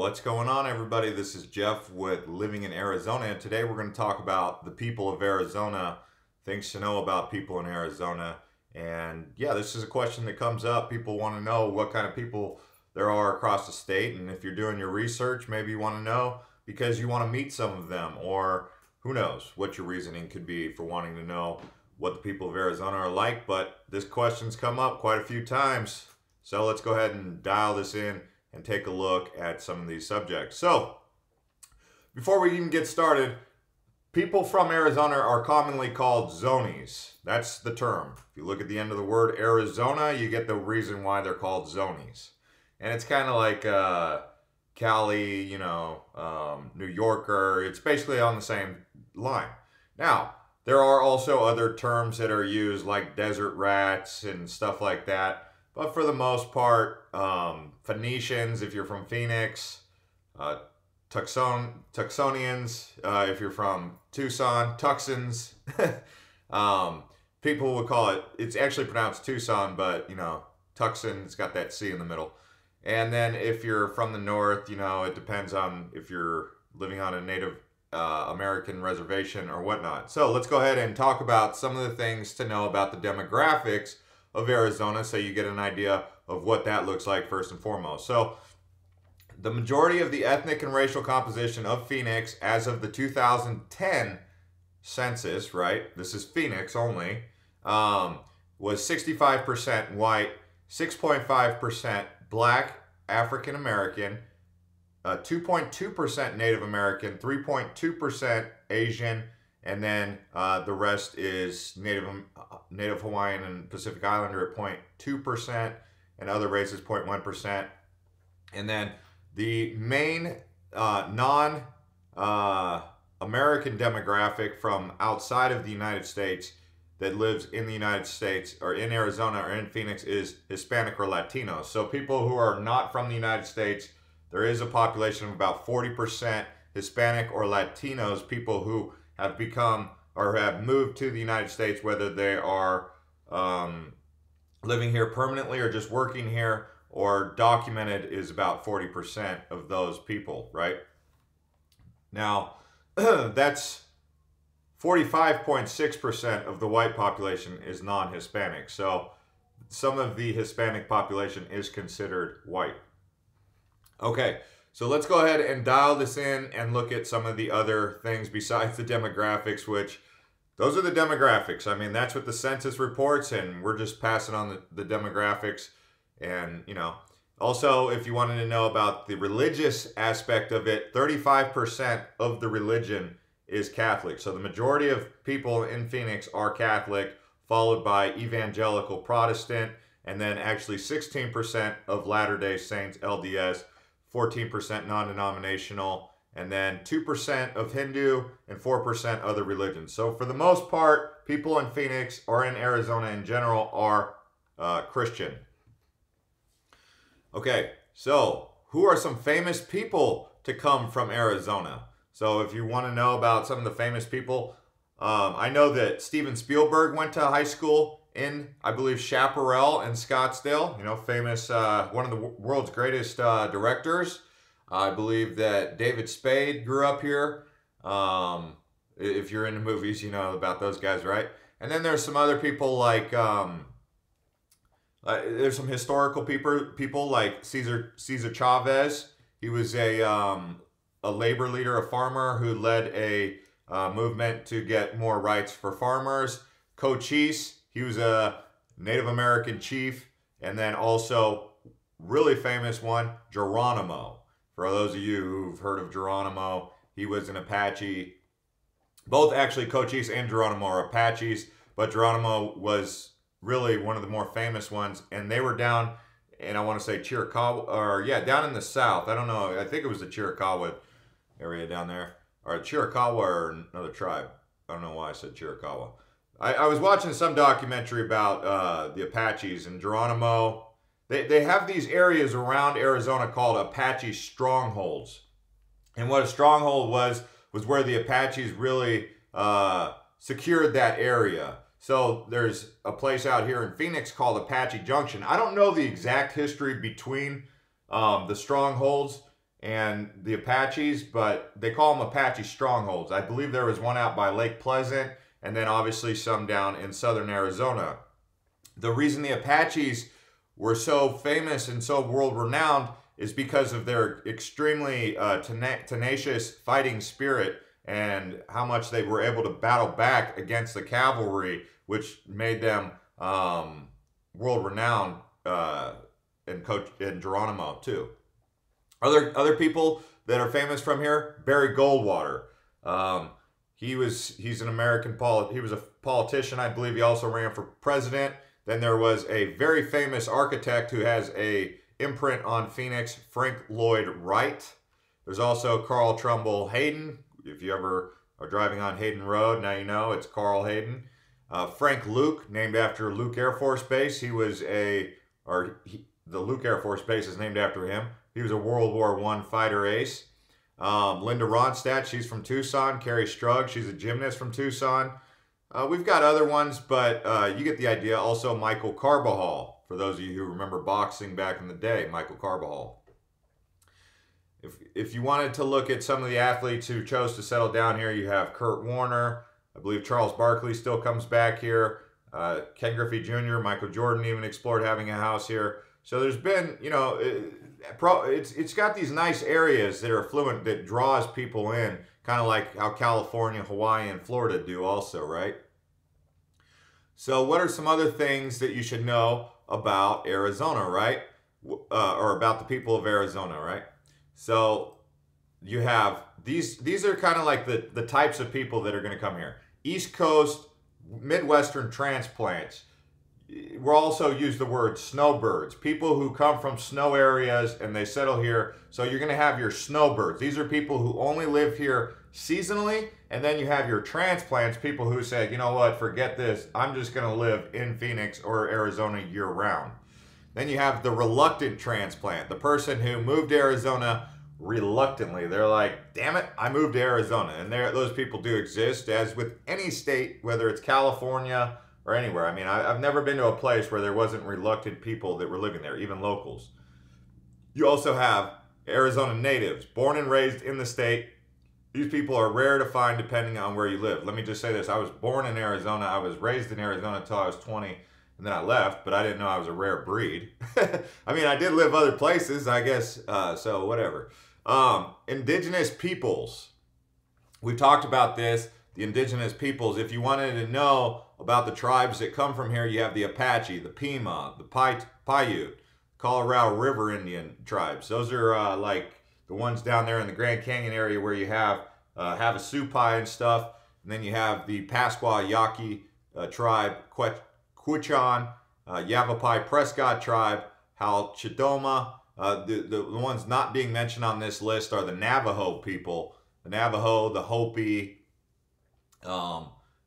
What's going on, everybody? This is Jeff with Living in Arizona, and today we're going to talk about the people of Arizona, things to know about people in Arizona. And yeah, this is a question that comes up. People want to know what kind of people there are across the state, and if you're doing your research, maybe you want to know because you want to meet some of them, or who knows what your reasoning could be for wanting to know what the people of Arizona are like. But this question's come up quite a few times, so let's go ahead and dial this in and take a look at some of these subjects. So, before we even get started, people from Arizona are commonly called Zonies. That's the term. If you look at the end of the word Arizona, you get the reason why they're called Zonies. And it's kind of like Cali, you know, New Yorker. It's basically on the same line. Now, there are also other terms that are used like desert rats and stuff like that. But for the most part, Phoenicians, if you're from Phoenix, Tucsonians, if you're from Tucson, Tucsons, people would call it, it's actually pronounced Tucson, but, you know, Tucson, it's got that C in the middle. And then if you're from the north, you know, it depends on if you're living on a Native American reservation or whatnot. So let's go ahead and talk about some of the things to know about the demographics of Arizona, so you get an idea of what that looks like first and foremost. So the majority of the ethnic and racial composition of Phoenix as of the 2010 census, right, this is Phoenix only, was 65% white, 6.5% black, African American, 2.2% Native American, 3.2% Asian, and then the rest is Native Hawaiian and Pacific Islander at 0.2% and other races 0.1%. And then the main non-American demographic from outside of the United States that lives in the United States or in Arizona or in Phoenix is Hispanic or Latino. So people who are not from the United States, there is a population of about 40% Hispanic or Latinos, people who have become or have moved to the United States, whether they are living here permanently or just working here, or documented is about 40% of those people, right? Now, that's 45.6% of the white population is non-Hispanic. So some of the Hispanic population is considered white. Okay. So let's go ahead and dial this in and look at some of the other things besides the demographics, which those are the demographics. I mean, that's what the census reports, and we're just passing on the demographics. And, you know, also, if you wanted to know about the religious aspect of it, 35% of the religion is Catholic. So the majority of people in Phoenix are Catholic, followed by evangelical Protestant, and then actually 16% of Latter-day Saints, LDS, 14% non-denominational, and then 2% of Hindu and 4% other religions. So for the most part, people in Phoenix or in Arizona in general are Christian. Okay, so who are some famous people to come from Arizona? So if you want to know about some of the famous people, I know that Steven Spielberg went to high school in, I believe, Chaparral and Scottsdale, you know, famous, one of the world's greatest directors. I believe that David Spade grew up here. If you're into movies, you know about those guys, right? And then there's some other people like, there's some historical people like Cesar Chavez. He was a labor leader, a farmer who led a movement to get more rights for farmers. Cochise. He was a Native American chief, and then also really famous one, Geronimo. For those of you who've heard of Geronimo, he was an Apache. Both actually, Cochise and Geronimo are Apaches, but Geronimo was really one of the more famous ones, and they were down, and I want to say Chiricahua, or yeah, down in the south. I don't know, I think it was the Chiricahua area down there, or Chiricahua or another tribe. I don't know why I said Chiricahua. I was watching some documentary about the Apaches and Geronimo. They have these areas around Arizona called Apache strongholds. And what a stronghold was where the Apaches really secured that area. So there's a place out here in Phoenix called Apache Junction. I don't know the exact history between the strongholds and the Apaches, but they call them Apache strongholds. I believe there was one out by Lake Pleasant, and then obviously some down in southern Arizona. The reason the Apaches were so famous and so world-renowned is because of their extremely tenacious fighting spirit and how much they were able to battle back against the cavalry, which made them world-renowned in Geronimo, too. Other people that are famous from here, Barry Goldwater. He's an American politician, I believe. He also ran for president. Then there was a very famous architect who has a imprint on Phoenix, Frank Lloyd Wright. There's also Carl Trumbull Hayden. If you ever are driving on Hayden Road, now you know it's Carl Hayden. Frank Luke, named after Luke Air Force Base. The Luke Air Force Base is named after him. He was a World War I fighter ace. Linda Ronstadt, she's from Tucson. Carrie Strug, she's a gymnast from Tucson. We've got other ones, but you get the idea. Also, Michael Carbajal, for those of you who remember boxing back in the day, Michael Carbajal. If you wanted to look at some of the athletes who chose to settle down here, you have Kurt Warner. I believe Charles Barkley still comes back here. Ken Griffey Jr., Michael Jordan even explored having a house here. So there's been, you know, it's got these nice areas that are affluent that draws people in, kind of like how California, Hawaii, and Florida do also, right? So what are some other things that you should know about Arizona, right? Or about the people of Arizona, right? So you have, these are kind of like the types of people that are going to come here. East Coast, Midwestern transplants. We'll also use the word snowbirds, people who come from snow areas and they settle here. So you're going to have your snowbirds. These are people who only live here seasonally. And then you have your transplants, people who say, you know what, forget this. I'm just going to live in Phoenix or Arizona year round. Then you have the reluctant transplant, the person who moved to Arizona reluctantly. They're like, damn it, I moved to Arizona. And those people do exist, as with any state, whether it's California or anywhere. I mean, I've never been to a place where there wasn't reluctant people that were living there, even locals. You also have Arizona natives, born and raised in the state. These people are rare to find depending on where you live. Let me just say this. I was born in Arizona. I was raised in Arizona until I was 20, and then I left, but I didn't know I was a rare breed. I mean, I did live other places, I guess, so whatever. Indigenous peoples. We talked about this, the indigenous peoples. If you wanted to know about the tribes that come from here, you have the Apache, the Pima, the Paiute, Colorado River Indian tribes. Those are like the ones down there in the Grand Canyon area where you have Havasupai and stuff. And then you have the Pasqua Yaqui tribe, Quichon, Yavapai Prescott tribe, Halchidoma. The ones not being mentioned on this list are the Navajo people. The Navajo, the Hopi,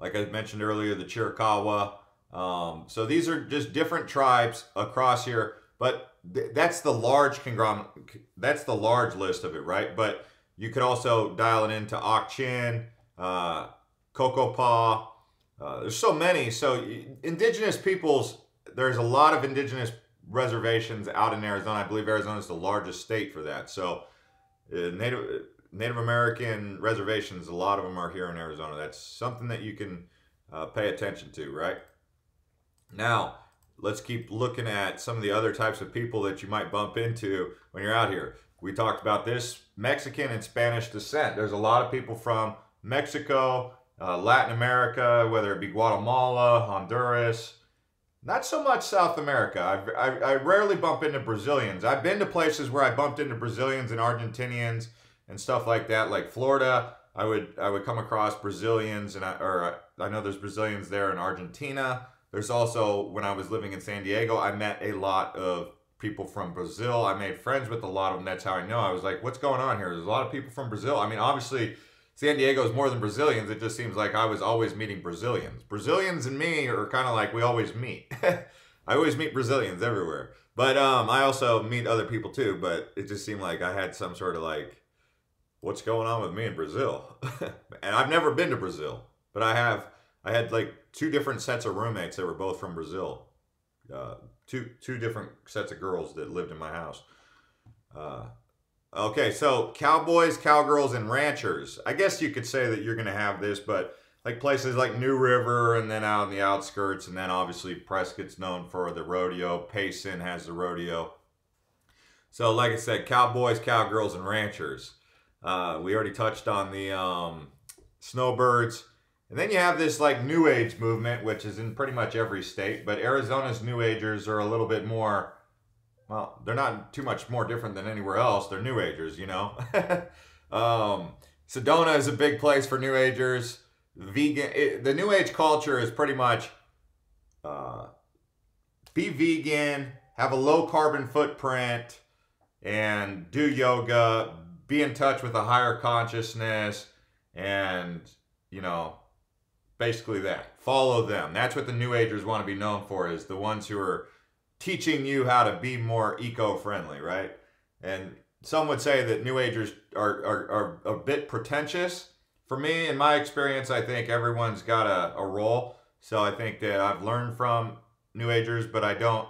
like I mentioned earlier, the Chiricahua. So these are just different tribes across here, but that's the large conglomerate. That's the large list of it, right? But you could also dial it into Ak-Chin, Cocopa. There's so many. So indigenous peoples, there's a lot of indigenous reservations out in Arizona. I believe Arizona is the largest state for that. So Native American reservations, a lot of them are here in Arizona. That's something that you can pay attention to, right? Now, let's keep looking at some of the other types of people that you might bump into when you're out here. We talked about this, Mexican and Spanish descent. There's a lot of people from Mexico, Latin America, whether it be Guatemala, Honduras. Not so much South America. I rarely bump into Brazilians. I've been to places where I bumped into Brazilians and Argentinians and stuff like that, like Florida. I would come across Brazilians, I know there's Brazilians there in Argentina. There's also, when I was living in San Diego, I met a lot of people from Brazil. I made friends with a lot of them. That's how I know. I was like, what's going on here? There's a lot of people from Brazil. I mean, obviously, San Diego is more than Brazilians. It just seems like I was always meeting Brazilians. Brazilians and me are kind of like we always meet. I always meet Brazilians everywhere. But I also meet other people too, but it just seemed like I had some sort of like, what's going on with me in Brazil? And I've never been to Brazil, but I had like two different sets of roommates that were both from Brazil. Two different sets of girls that lived in my house. Okay, so cowboys, cowgirls, and ranchers. I guess you could say that you're going to have this, but like places like New River and then out in the outskirts, and then obviously Prescott's known for the rodeo. Payson has the rodeo. So like I said, cowboys, cowgirls, and ranchers. We already touched on the snowbirds. And then you have this like New Age movement, which is in pretty much every state, but Arizona's New Agers are a little bit more, well, they're not too much more different than anywhere else. They're New Agers, you know. Sedona is a big place for New Agers. The New Age culture is pretty much be vegan, have a low carbon footprint, and do yoga, be in touch with a higher consciousness, and, you know, basically that. Follow them. That's what the New Agers want to be known for, is the ones who are teaching you how to be more eco-friendly, right? And some would say that New Agers are a bit pretentious. For me, in my experience, I think everyone's got a role. So I think that I've learned from New Agers, but I don't,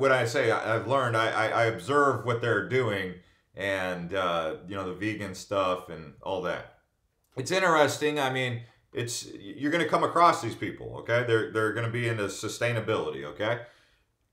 when I say I've learned, I observe what they're doing and, you know, the vegan stuff and all that. It's interesting. I mean, it's, you're going to come across these people, okay? They're going to be into sustainability, okay?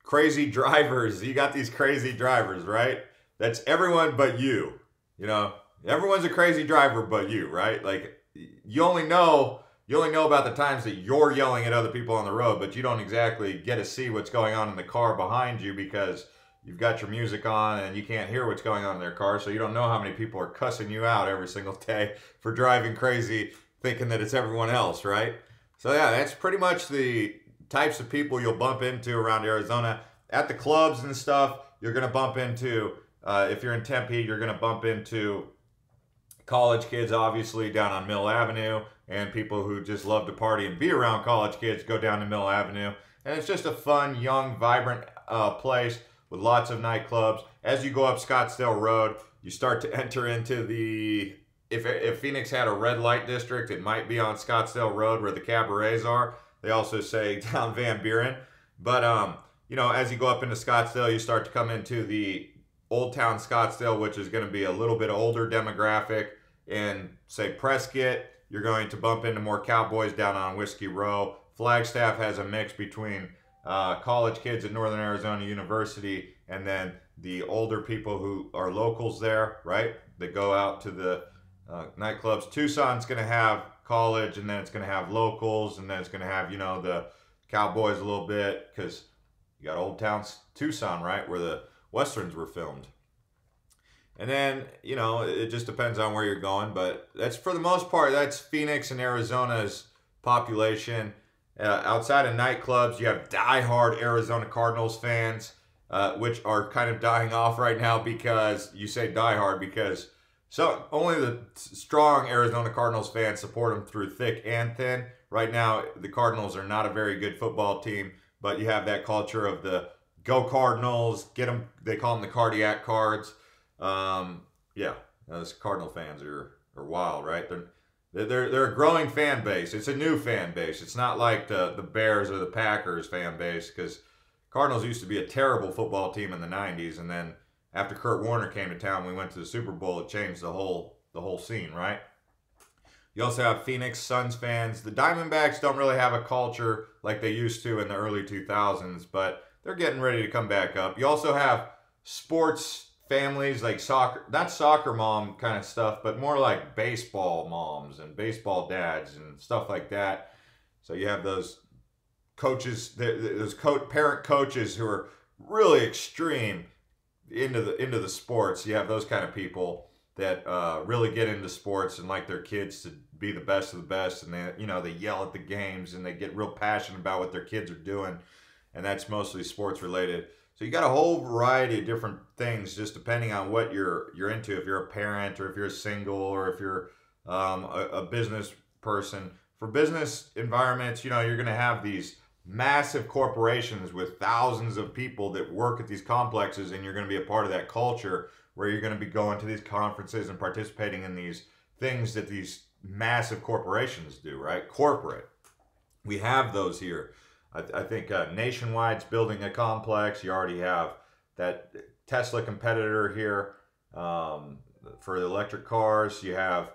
Crazy drivers. You got these crazy drivers, right? That's everyone but you, you know? Everyone's a crazy driver but you, right? Like, you only know about the times that you're yelling at other people on the road, but you don't exactly get to see what's going on in the car behind you because you've got your music on and you can't hear what's going on in their car, so you don't know how many people are cussing you out every single day for driving crazy, thinking that it's everyone else, right? So yeah, that's pretty much the types of people you'll bump into around Arizona. At the clubs and stuff, you're going to bump into, if you're in Tempe, you're going to bump into college kids, obviously, down on Mill Avenue, and people who just love to party and be around college kids go down to Mill Avenue. And it's just a fun, young, vibrant place with lots of nightclubs. As you go up Scottsdale Road, you start to enter into the, if Phoenix had a red light district, it might be on Scottsdale Road where the cabarets are. They also say down Van Buren. But, you know, as you go up into Scottsdale, you start to come into the Old Town Scottsdale, which is going to be a little bit older demographic. In, say, Prescott, you're going to bump into more cowboys down on Whiskey Row. Flagstaff has a mix between college kids at Northern Arizona University and then the older people who are locals there, right? They go out to the nightclubs. Tucson's going to have college, and then it's going to have locals, and then it's going to have, you know, the cowboys a little bit, because you got Old Town Tucson, right, where the Westerns were filmed. And then, you know, it just depends on where you're going, but that's, for the most part, that's Phoenix and Arizona's population. Outside of nightclubs, you have diehard Arizona Cardinals fans, which are kind of dying off right now, because you say diehard because so only the strong Arizona Cardinals fans support them through thick and thin. Right now, the Cardinals are not a very good football team, but you have that culture of the Go Cardinals, get them, they call them the cardiac cards. Yeah, those Cardinal fans are wild, right? They're a growing fan base. It's a new fan base. It's not like the Bears or the Packers fan base, because Cardinals used to be a terrible football team in the 90s, and then after Kurt Warner came to town, we went to the Super Bowl, it changed the whole scene, right? You also have Phoenix Suns fans. The Diamondbacks don't really have a culture like they used to in the early 2000s, but they're getting ready to come back up. You also have sports families, like soccer, not soccer mom kind of stuff, but more like baseball moms and baseball dads and stuff like that. So you have those coaches, those parent coaches who are really extreme into the sports. You have those kind of people that really get into sports and like their kids to be the best of the best, and they, you know, they yell at the games and they get real passionate about what their kids are doing. And that's mostly sports related. So you got a whole variety of different things, just depending on what you're into. If you're a parent, or if you're single, or if you're a business person. For business environments, you know, you're going to have these massive corporations with thousands of people that work at these complexes, and you're going to be a part of that culture where you're going to be going to these conferences and participating in these things that these massive corporations do, right? Corporate. We have those here. I think Nationwide's building a complex. You already have that Tesla competitor here. For the electric cars, you have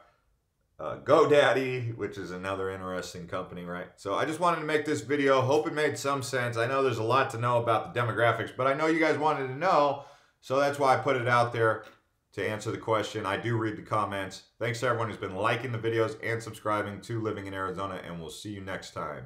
GoDaddy, which is another interesting company, right? So I just wanted to make this video. Hope it made some sense. I know there's a lot to know about the demographics, but I know you guys wanted to know, so that's why I put it out there to answer the question. I do read the comments. Thanks to everyone who's been liking the videos and subscribing to Living in Arizona, and we'll see you next time.